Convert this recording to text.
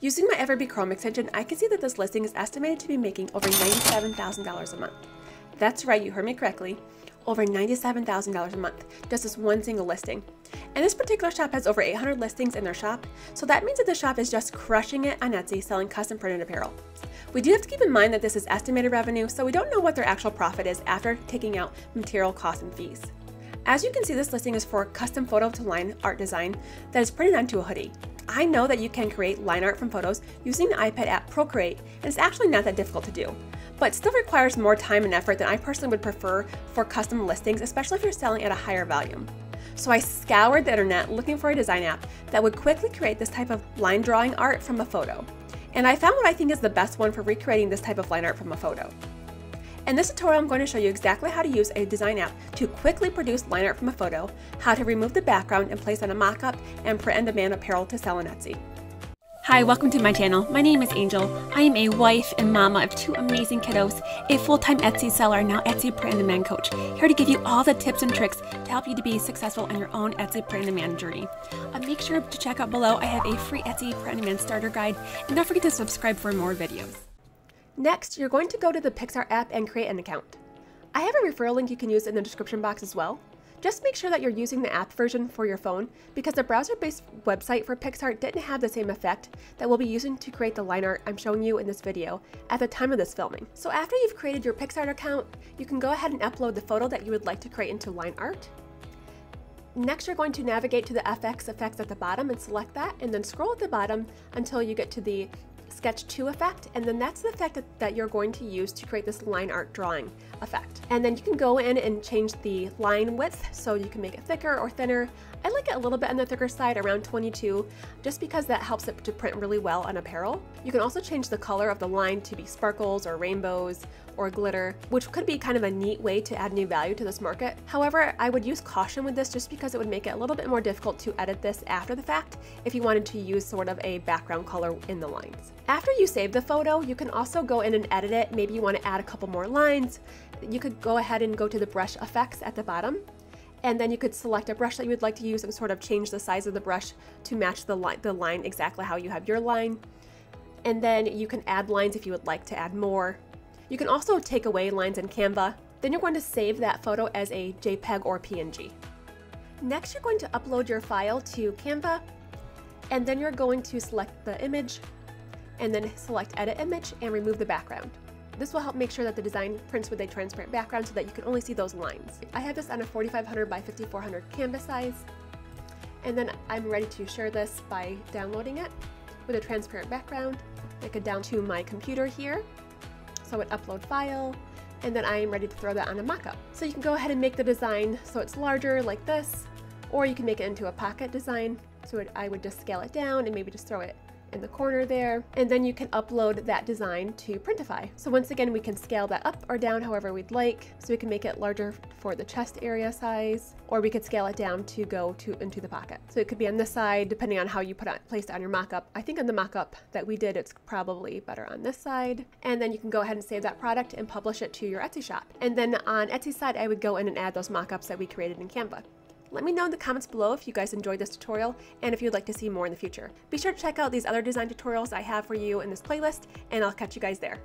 Using my Everbee Chrome extension, I can see that this listing is estimated to be making over $97,000 a month. That's right, you heard me correctly. Over $97,000 a month, just this one single listing. And this particular shop has over 800 listings in their shop, so that means that the shop is just crushing it on Etsy selling custom printed apparel. We do have to keep in mind that this is estimated revenue, so we don't know what their actual profit is after taking out material costs and fees. As you can see, this listing is for custom photo to line art design that is printed onto a hoodie. I know that you can create line art from photos using the iPad app Procreate, and it's actually not that difficult to do, but still requires more time and effort than I personally would prefer for custom listings, especially if you're selling at a higher volume. So I scoured the internet looking for a design app that would quickly create this type of line drawing art from a photo. And I found what I think is the best one for recreating this type of line art from a photo. In this tutorial, I'm going to show you exactly how to use a design app to quickly produce line art from a photo, how to remove the background and place on a mock-up, and print on-demand apparel to sell on Etsy. Hi, welcome to my channel. My name is Angel. I am a wife and mama of two amazing kiddos, a full-time Etsy seller, and now Etsy Print on Demand coach, here to give you all the tips and tricks to help you to be successful on your own Etsy Print on Demand journey. Make sure to check out below. I have a free Etsy Print on Demand starter guide, and don't forget to subscribe for more videos. Next, you're going to go to the Picsart app and create an account. I have a referral link you can use in the description box as well. Just make sure that you're using the app version for your phone, because the browser-based website for Picsart didn't have the same effect that we'll be using to create the line art I'm showing you in this video at the time of this filming. So after you've created your Picsart account, you can go ahead and upload the photo that you would like to create into line art. Next, you're going to navigate to the FX effects at the bottom and select that, and then scroll at the bottom until you get to the Sketch 2 effect, and then that's the effect that you're going to use to create this line art drawing effect. And then you can go in and change the line width, so you can make it thicker or thinner. I like it a little bit on the thicker side, around 22, just because that helps it to print really well on apparel. You can also change the color of the line to be sparkles or rainbows or glitter, which could be kind of a neat way to add new value to this market. However, I would use caution with this just because it would make it a little bit more difficult to edit this after the fact if you wanted to use sort of a background color in the lines. After you save the photo, you can also go in and edit it. Maybe you want to add a couple more lines. You could go ahead and go to the brush effects at the bottom, and then you could select a brush that you would like to use and sort of change the size of the brush to match the line exactly how you have your line. And then you can add lines if you would like to add more. You can also take away lines in Canva. Then you're going to save that photo as a JPEG or PNG. Next, you're going to upload your file to Canva, and then you're going to select the image, and then select Edit Image and remove the background. This will help make sure that the design prints with a transparent background so that you can only see those lines. I have this on a 4500 by 5400 canvas size, and then I'm ready to share this by downloading it with a transparent background. I could down to my computer here, so it upload file, and then I am ready to throw that on a mock-up. So you can go ahead and make the design so it's larger like this, or you can make it into a pocket design. So I would just scale it down and maybe just throw it in the corner there, and then you can upload that design to Printify. So once again, we can scale that up or down however we'd like. So we can make it larger for the chest area size, or we could scale it down to go into the pocket. So it could be on this side, depending on how you placed it on your mock-up. I think on the mock-up that we did, it's probably better on this side. And then you can go ahead and save that product and publish it to your Etsy shop. And then on Etsy side, I would go in and add those mock-ups that we created in Canva. Let me know in the comments below if you guys enjoyed this tutorial and if you'd like to see more in the future. Be sure to check out these other design tutorials I have for you in this playlist, and I'll catch you guys there.